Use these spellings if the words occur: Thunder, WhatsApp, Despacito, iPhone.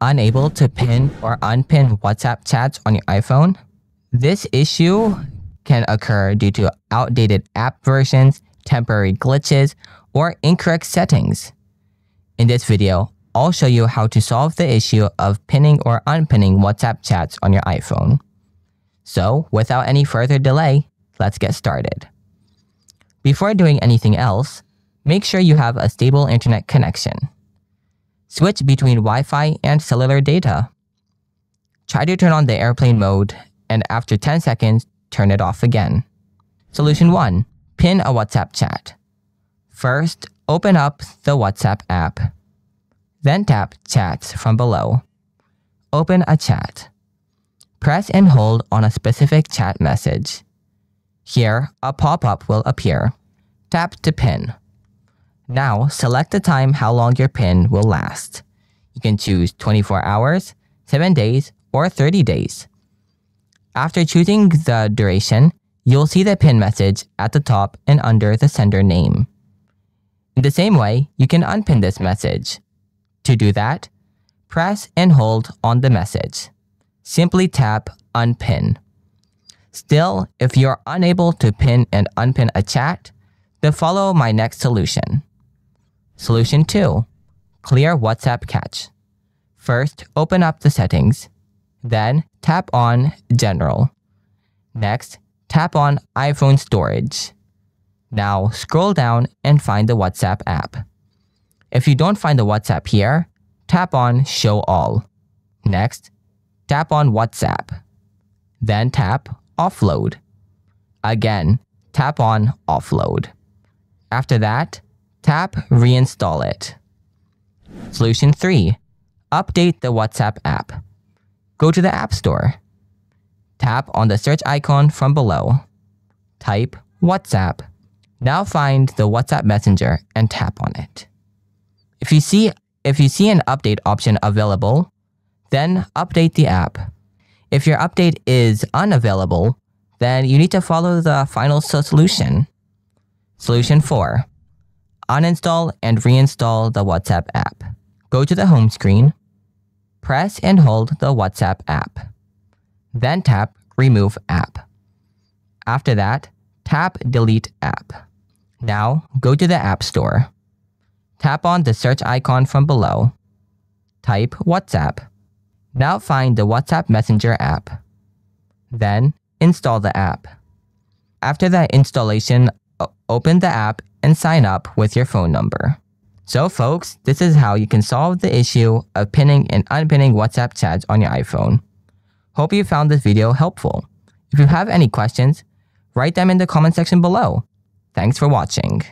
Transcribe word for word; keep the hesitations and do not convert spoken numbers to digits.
unable to pin or unpin WhatsApp chats on your iPhone. This issue can occur due to outdated app versions, temporary glitches, or incorrect settings. In this video, I'll show you how to solve the issue of pinning or unpinning WhatsApp chats on your iPhone. So, without any further delay, let's get started. Before doing anything else, make sure you have a stable internet connection. Switch between Wi-Fi and cellular data. Try to turn on the airplane mode, and after ten seconds, turn it off again. Solution one. Pin a WhatsApp chat. First, open up the WhatsApp app. Then tap Chats from below. Open a chat. Press and hold on a specific chat message. Here, a pop-up will appear. Tap to pin. Now, select the time how long your pin will last. You can choose twenty-four hours, seven days, or thirty days. After choosing the duration, you'll see the pin message at the top and under the sender name. In the same way, you can unpin this message. To do that, press and hold on the message. Simply tap Unpin. Still, if you're unable to pin and unpin a chat, then follow my next solution. Solution two. Clear WhatsApp cache. First, open up the settings. Then, tap on General. Next, tap on iPhone Storage. Now, scroll down and find the WhatsApp app. If you don't find the WhatsApp here, tap on Show All. Next, tap on WhatsApp. Then tap Offload. Again, tap on Offload. After that, tap Reinstall it. Solution three. Update the WhatsApp app. Go to the App Store. Tap on the search icon from below. Type WhatsApp. Now find the WhatsApp Messenger and tap on it. If you see, if you see an update option available, then update the app. If your update is unavailable, then you need to follow the final solution. Solution four. Uninstall and reinstall the WhatsApp app. Go to the home screen. Press and hold the WhatsApp app. Then tap Remove App. After that, tap Delete App. Now, go to the App Store. Tap on the search icon from below. Type WhatsApp. Now find the WhatsApp Messenger app. Then, install the app. After that installation, open the app and sign up with your phone number. So folks, this is how you can solve the issue of pinning and unpinning WhatsApp chats on your iPhone. Hope you found this video helpful. If you have any questions, write them in the comment section below. Thanks for watching.